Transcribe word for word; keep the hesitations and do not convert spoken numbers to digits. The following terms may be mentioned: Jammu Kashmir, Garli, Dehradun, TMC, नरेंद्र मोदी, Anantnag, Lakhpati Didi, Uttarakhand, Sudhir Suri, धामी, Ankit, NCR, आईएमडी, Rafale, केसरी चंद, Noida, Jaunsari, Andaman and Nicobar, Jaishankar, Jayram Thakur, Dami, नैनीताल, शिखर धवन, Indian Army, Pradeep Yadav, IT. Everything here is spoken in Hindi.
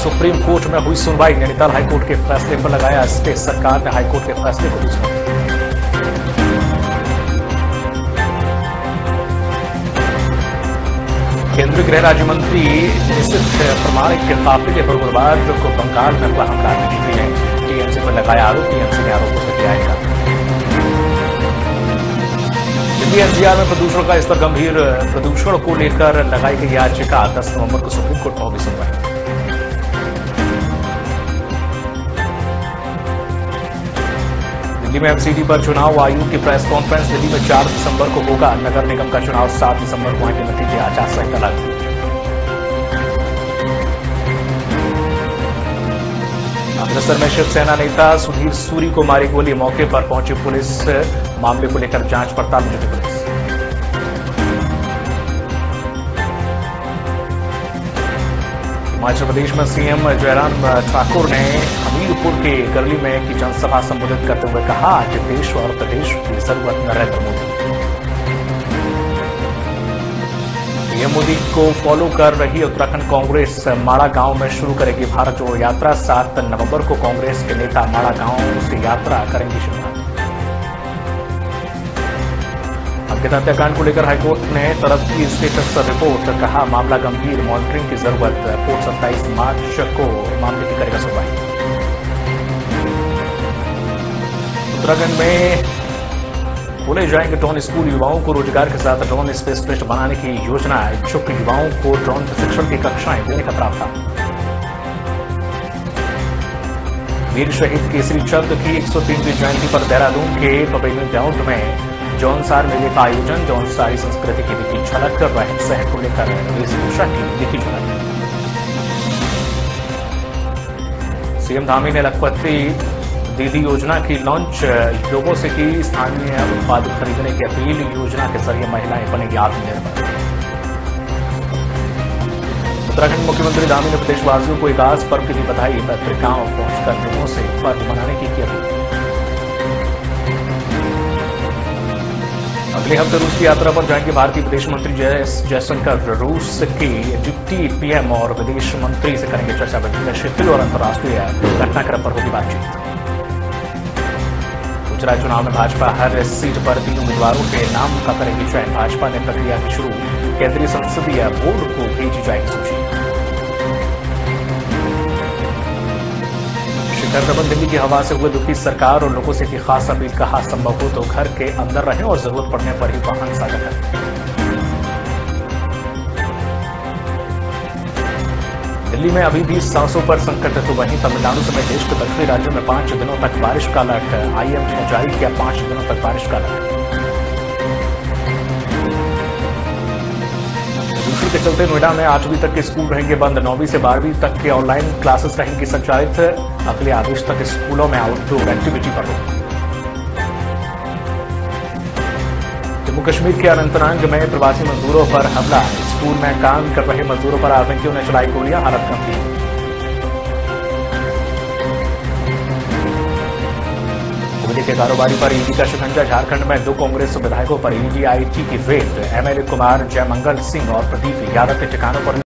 सुप्रीम कोर्ट में हुई सुनवाई, नैनीताल हाई कोर्ट के फैसले पर लगाया स्टे। सरकार ने हाई कोर्ट के फैसले को बीच में। केंद्रीय गृह राज्य मंत्री प्रमाणिक के काफिले के गुरुवार को बंगाल में हुआ हमला, टीएमसी पर लगाया आरोप, टीएमसी ने आरोपों से आएगा। दिल्ली एनसीआर में प्रदूषण का स्तर गंभीर, प्रदूषण को लेकर लगाई गई याचिका, दस नवंबर को सुप्रीम कोर्ट में होगी सुनवाई। दिल्ली में एमसीडी पर चुनाव आयोग की प्रेस कॉन्फ्रेंस, दिल्ली में चार दिसंबर को होगा नगर निगम का चुनाव, सात दिसंबर को आगे नतीजे, आचार संहिता लागू। अमृतसर में शिवसेना नेता सुधीर सूरी को मारी गोली, मौके पर पहुंची पुलिस, मामले को लेकर जांच पड़ताल में जुटी पुलिस। हिमाचल प्रदेश में सीएम जयराम ठाकुर ने हमीरपुर के गरली में की जनसभा संबोधित करते हुए कहा कि देश और प्रदेश की जरूरत नरेंद्र मोदी। पीएम मोदी को फॉलो कर रही उत्तराखंड कांग्रेस, माड़ा गांव में शुरू करेगी भारत जोड़ो यात्रा, सात नवंबर को कांग्रेस के नेता माड़ा गांव से यात्रा करेंगे शुरुआत। अंकित हत्याकांड को लेकर हाईकोर्ट ने तरफ की स्टेटस रिपोर्ट, कहा मामला गंभीर, मॉनिटरिंग की जरूरत, कोर्ट सत्ताईस मार्च को मामले की करेगा सुनवाई। उत्तराखंड में खोले जाएंगे ड्रोन स्कूल, युवाओं को रोजगार के साथ ड्रोन स्पेशलिस्ट बनाने की योजना, इच्छुक युवाओं को ड्रोन प्रशिक्षण की कक्षाएं देने का प्रावधान। वीर शहीद केसरी चंद की एक सौ तीनवीं जयंती पर देहरादून के पवेलियन ग्राउंड में जौनसार मेले का आयोजन, जौनसारी संस्कृति की दिखी झलक, रहन सहन को लेकर वेशभूषा की दिखी झलक। सीएम धामी ने लखपति दीदी योजना की लॉन्च, लोगों से की स्थानीय उत्पाद खरीदने की अपील, योजना के जरिए महिलाएं बनेगी आत्मनिर्भर। उत्तराखंड मुख्यमंत्री दामी ने प्रदेशवासियों को विकास पर्व की दी बधाई, पैतृक गांव पहुंचकर लोगों से पर्व मनाने की की अपील। अगले हफ्ते रूस की यात्रा पर जाएंगे भारतीय विदेश मंत्री जयशंकर, रूस की डिप्टी पीएम और विदेश मंत्री से करेंगे चर्चा, विभिन्न क्षेत्रीय और अंतर्राष्ट्रीय घटनाक्रम पर होगी बातचीत। गुजरात चुनाव में भाजपा हर सीट पर तीन उम्मीदवारों के नाम का करेगी चयन, भाजपा ने प्रक्रिया की शुरू, केंद्रीय संसदीय बोर्ड को भेजी जाएगी सूची। शिखर धवन दिल्ली की हवा से हुए दुखी, सरकार और लोगों से की खास अपील, कहा संभव हो तो घर के अंदर रहें और जरूरत पड़ने पर ही वाहन साझा करें। दिल्ली में अभी भी सांसों पर संकट है, तो वहीं तमिलनाडु समेत देश के दक्षिणी राज्यों में पांच दिनों तक बारिश का अलर्ट, आईएमडी ने जारी किया पांच दिनों तक बारिश का अलर्ट। प्रदूषण के चलते नोएडा में आठवीं तक के स्कूल रहेंगे बंद, नौवीं से बारहवीं तक के ऑनलाइन क्लासेस रहेंगी संचालित, अगले आदेश तक स्कूलों में आउटडोर एक्टिविटी पर रोक। जम्मू कश्मीर के अनंतनाग में प्रवासी मजदूरों पर हमला, स्कूल में काम कर रहे मजदूरों पर आतंकियों ने चलाई गोलियां, हालत गंभीर। कोयले के कारोबारी पर ईडी का शिकंजा, झारखंड में दो कांग्रेस विधायकों पर ईडी आईटी की रेड, एमएलए कुमार जयमंगल सिंह और प्रदीप यादव के ठिकानों पर